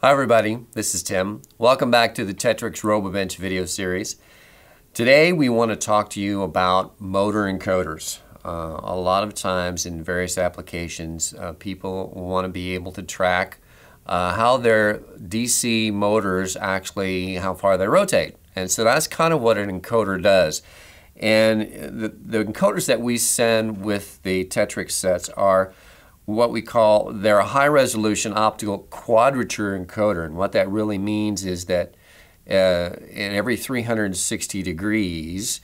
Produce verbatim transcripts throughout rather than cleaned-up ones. Hi everybody, this is Tim. Welcome back to the Tetrix RoboBench video series. Today we want to talk to you about motor encoders. Uh, a lot of times in various applications, uh, people want to be able to track uh, how their D C motors actually, how far they rotate. And so that's kind of what an encoder does. And the, the encoders that we send with the Tetrix sets are what we call, they're a high-resolution optical quadrature encoder. And what that really means is that uh, in every three hundred sixty degrees,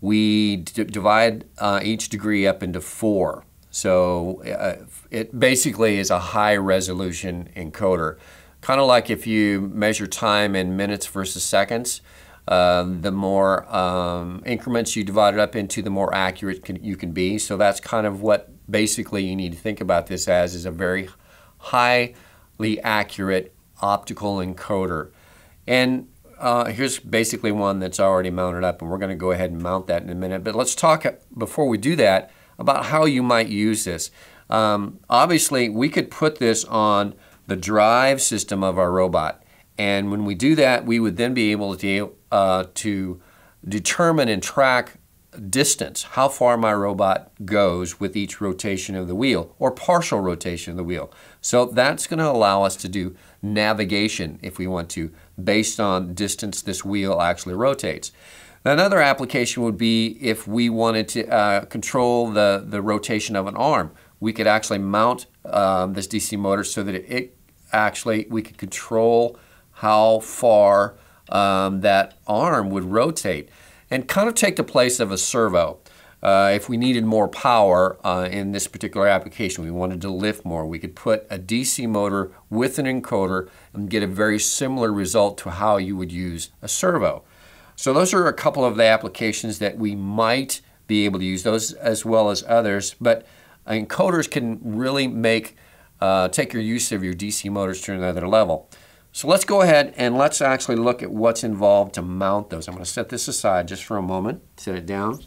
we d divide uh, each degree up into four. So uh, it basically is a high-resolution encoder. Kind of like if you measure time in minutes versus seconds, uh, the more um, increments you divide it up into, the more accurate can, you can be. So that's kind of what basically you need to think about this as, is a very highly accurate optical encoder. And uh, here's basically one that's already mounted up, and we're going to go ahead and mount that in a minute. But let's talk, before we do that, about how you might use this. Um, obviously, we could put this on the drive system of our robot. And when we do that, we would then be able to, uh, to determine and track distance, how far my robot goes with each rotation of the wheel, or partial rotation of the wheel. So that's going to allow us to do navigation, if we want to, based on distance this wheel actually rotates. Another application would be if we wanted to uh, control the, the rotation of an arm. We could actually mount um, this D C motor so that it, it actually, we could control how far um, that arm would rotate, and kind of take the place of a servo. Uh, if we needed more power uh, in this particular application, we wanted to lift more, we could put a D C motor with an encoder and get a very similar result to how you would use a servo. So those are a couple of the applications that we might be able to use, those as well as others, but encoders can really make, uh, take your use of your D C motors to another level. So let's go ahead and let's actually look at what's involved to mount those. I'm going to set this aside just for a moment, set it down.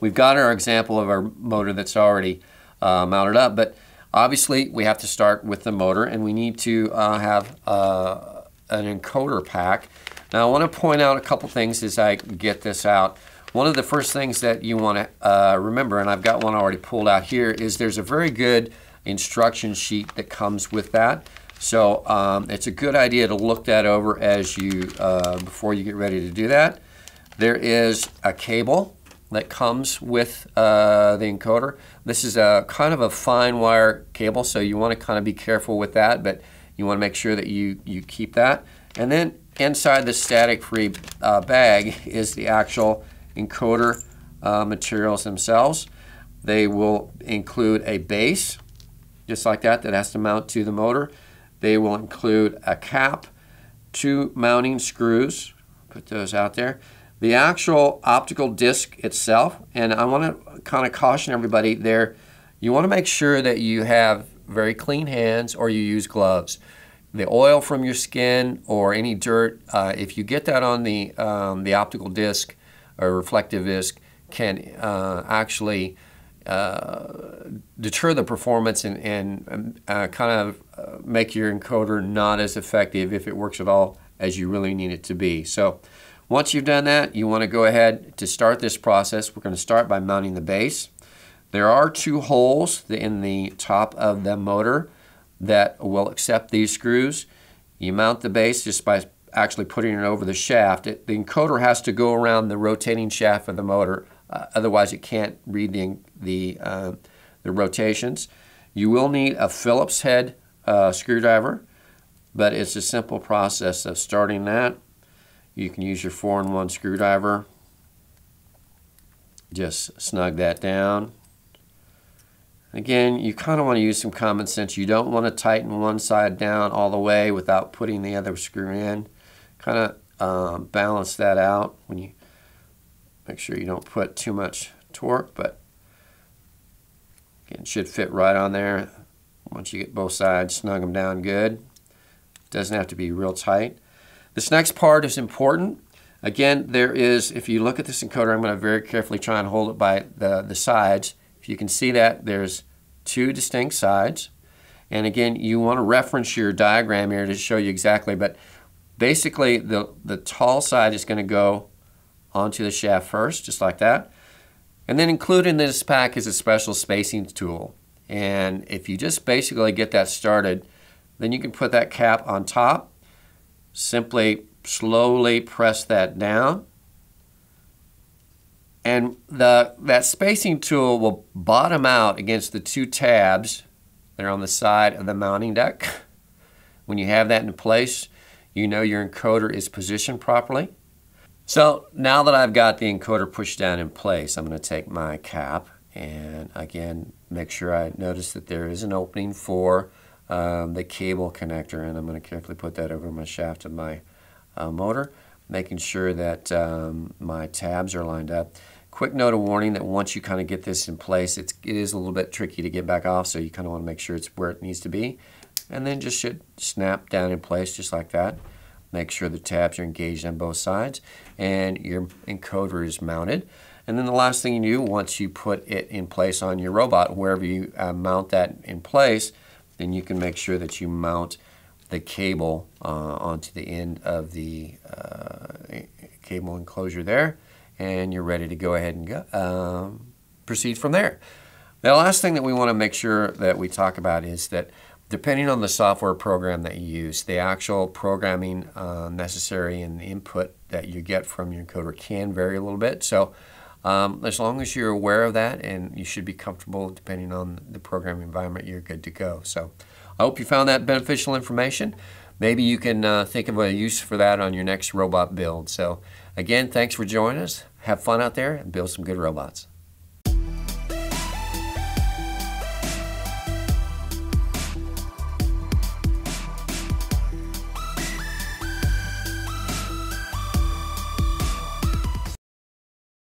We've got our example of our motor that's already uh, mounted up, but obviously we have to start with the motor, and we need to uh, have uh, an encoder pack. Now I want to point out a couple things as I get this out. One of the first things that you want to uh, remember, and I've got one already pulled out here, is there's a very good instruction sheet that comes with that. So um, it's a good idea to look that over as you, uh, before you get ready to do that. There is a cable that comes with uh, the encoder. This is a kind of a fine wire cable, so you want to kind of be careful with that, but you want to make sure that you, you keep that. And then inside the static-free uh, bag is the actual encoder uh, materials themselves. They will include a base, just like that, that has to mount to the motor. They will include a cap, two mounting screws, put those out there, the actual optical disc itself, and I want to kind of caution everybody there, you want to make sure that you have very clean hands or you use gloves. The oil from your skin or any dirt, uh, if you get that on the, um, the optical disc or reflective disc, can uh, actually Uh, deter the performance and, and uh, kind of uh, make your encoder not as effective, if it works at all, as you really need it to be. So once you've done that, you want to go ahead to start this process. We're going to start by mounting the base. There are two holes in the top of the motor that will accept these screws. You mount the base just by actually putting it over the shaft. It, the encoder has to go around the rotating shaft of the motor. Uh, otherwise, it can't read the, the, uh, the rotations. You will need a Phillips head uh, screwdriver, but it's a simple process of starting that. You can use your four in one screwdriver. Just snug that down. Again, you kind of want to use some common sense. You don't want to tighten one side down all the way without putting the other screw in. Kind of uh, balance that out when you make sure you don't put too much torque, but again, it should fit right on there. Once you get both sides, snug them down good. It doesn't have to be real tight. This next part is important. Again, there is, if you look at this encoder, I'm going to very carefully try and hold it by the, the sides. If you can see that, there's two distinct sides. And again, you want to reference your diagram here to show you exactly, but basically the, the tall side is going to go onto the shaft first, just like that. And then included in this pack is a special spacing tool. And if you just basically get that started, then you can put that cap on top, simply slowly press that down. And the, that spacing tool will bottom out against the two tabs that are on the side of the mounting deck. When you have that in place, you know your encoder is positioned properly. So now that I've got the encoder pushed down in place, I'm going to take my cap and again make sure I notice that there is an opening for um, the cable connector, and I'm going to carefully put that over my shaft of my uh, motor, making sure that um, my tabs are lined up. Quick note of warning that once you kind of get this in place, it's, it is a little bit tricky to get back off, so you kind of want to make sure it's where it needs to be. And then just should snap down in place just like that. Make sure the tabs are engaged on both sides and your encoder is mounted. And then the last thing you do, once you put it in place on your robot, wherever you uh, mount that in place, then you can make sure that you mount the cable uh, onto the end of the uh, cable enclosure there, and you're ready to go ahead and go, um, proceed from there. The last thing that we want to make sure that we talk about is that depending on the software program that you use, the actual programming uh, necessary and the input that you get from your encoder can vary a little bit. So um, as long as you're aware of that, and you should be comfortable depending on the programming environment, you're good to go. So I hope you found that beneficial information. Maybe you can uh, think of a use for that on your next robot build. So again, thanks for joining us. Have fun out there and build some good robots.